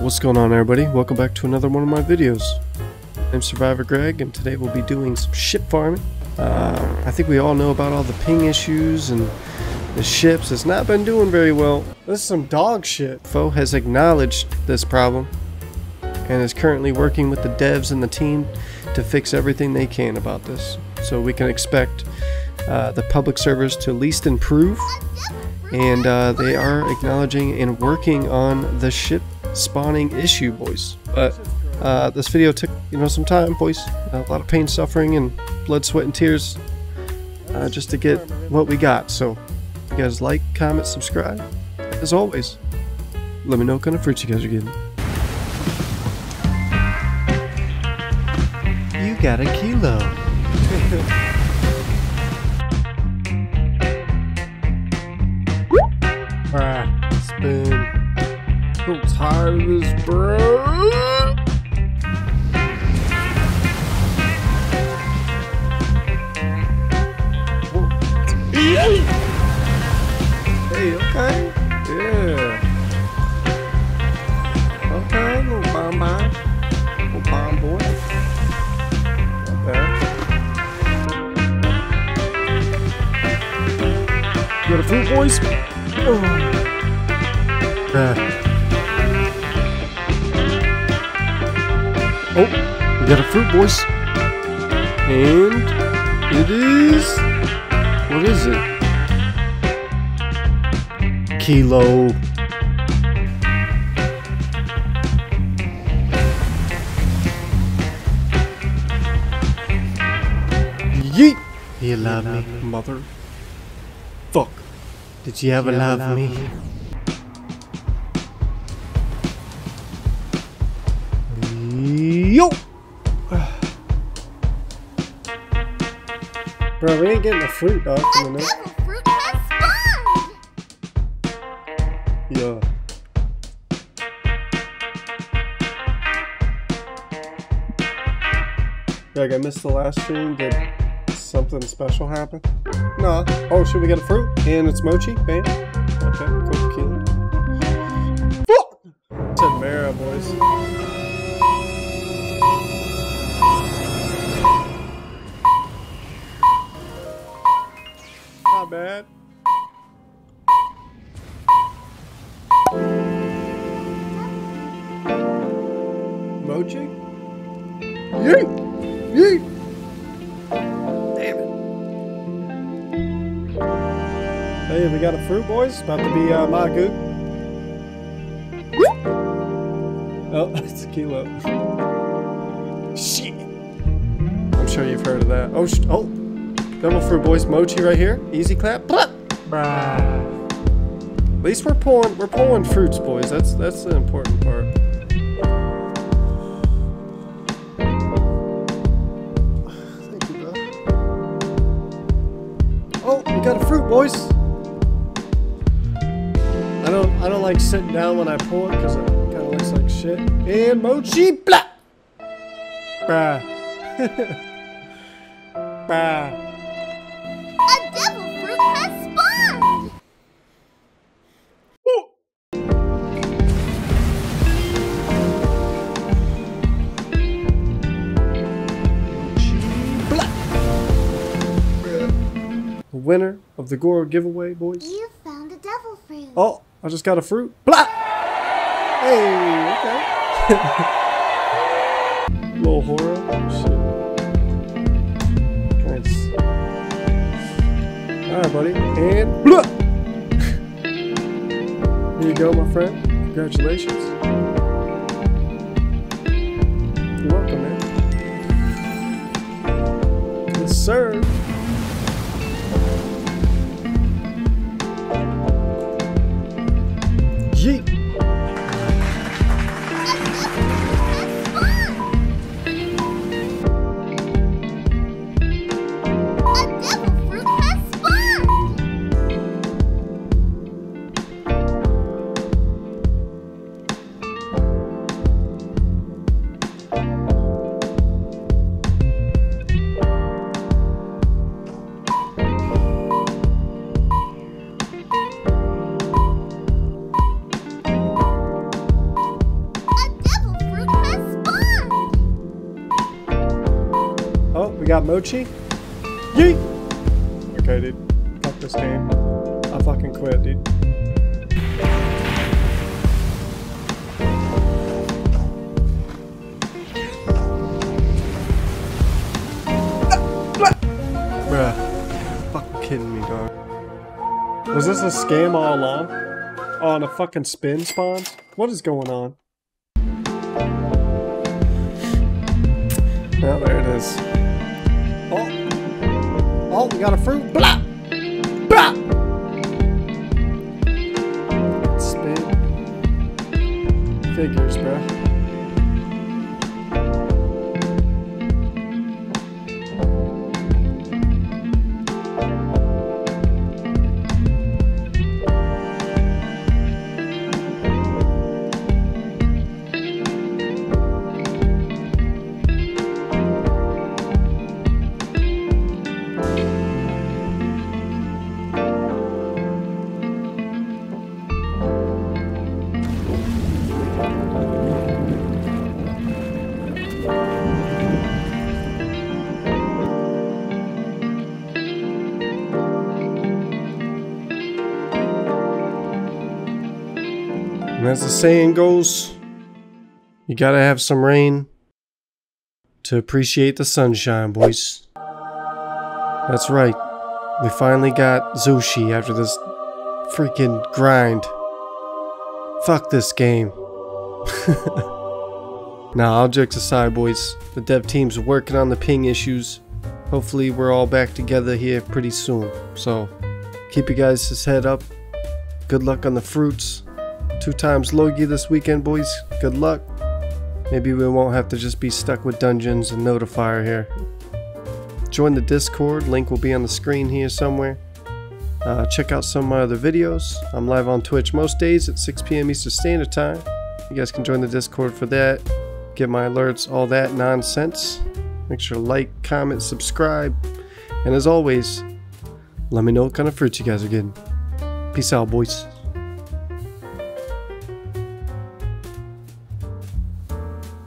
What's going on, everybody? Welcome back to another one of my videos. I'm Survivor Gregg, and today we'll be doing some ship farming. I think we all know about all the ping issues and the ships has not been doing very well. This is some dog shit. Pho has acknowledged this problem and is currently working with the devs and the team to fix everything they can about this. So we can expect the public servers to at least improve, and they are acknowledging and working on the ship spawning issue, boys. But this video took some time, boys. A lot of pain, suffering, and blood, sweat, and tears just to get what we got. So you guys like, comment, subscribe. As always, let me know what kind of fruits you guys are getting. You got a kilo. I'm tired of this, bro. Hey, okay. Yeah. Okay, little bomb. Little bomb boy. Okay. You got a food, boys? Oh. Oh, we got a fruit, boys. And it is... what is it? Kilo. Yeet! You love me, mother. Fuck. Did you ever love me? Yo! Bro, we ain't getting the fruit, dog. From the devil fruit has spawned! Yeah. Greg, I missed the last stream. Did something special happen? No. Oh, should we get a fruit? And it's mochi? Bam. Okay, cool, tequila. Fuck! It's a Mara, boys. Bad. Mochi? Yeet! Yeet! Damn it. Hey, we got a fruit, boys. About to be my goop. Oh, it's a kilo. Shit. I'm sure you've heard of that. Oh, oh. Double fruit, boys. Mochi right here. Easy clap. Blah. Bruh. At least we're pulling fruits, boys. That's the important part. Thank you, bro. Oh, we got a fruit, boys. I don't like sitting down when I pull it because it kind of looks like shit. And mochi. Blah. Bruh. Bruh. Winner of the Goro giveaway, boys. You found a devil fruit. Oh, I just got a fruit. Blah! Hey, okay. Little horror. Oh, shit. Nice. Alright, buddy. And blah! Here you go, my friend. Congratulations. You're welcome, man. Yes, sir. Yeet! A devil fruit has spawned! got mochi. Yeet! Okay, dude. Fuck this game. I fucking quit, dude. Bruh. Fucking kidding me, dog. Was this a scam all along? On a fucking spin spawns? What is going on? Now oh, there it is. Oh! Oh, we got a fruit! Blah! Blah! Spin. Figures, bruh. And as the saying goes, you gotta have some rain to appreciate the sunshine, boys. That's right. We finally got Zushi after this freaking grind. Fuck this game. Nah, all jokes aside, boys. The dev team's working on the ping issues. Hopefully we're all back together here pretty soon. So, keep you guys' head up. Good luck on the fruits. 2 times Logia this weekend, boys. Good luck. Maybe we won't have to just be stuck with dungeons and notifier here. Join the Discord. Link will be on the screen here somewhere. Check out some of my other videos. I'm live on Twitch most days at 6 PM Eastern Standard Time. You guys can join the Discord for that. Get my alerts, all that nonsense. Make sure to like, comment, subscribe. And as always, let me know what kind of fruits you guys are getting. Peace out, boys.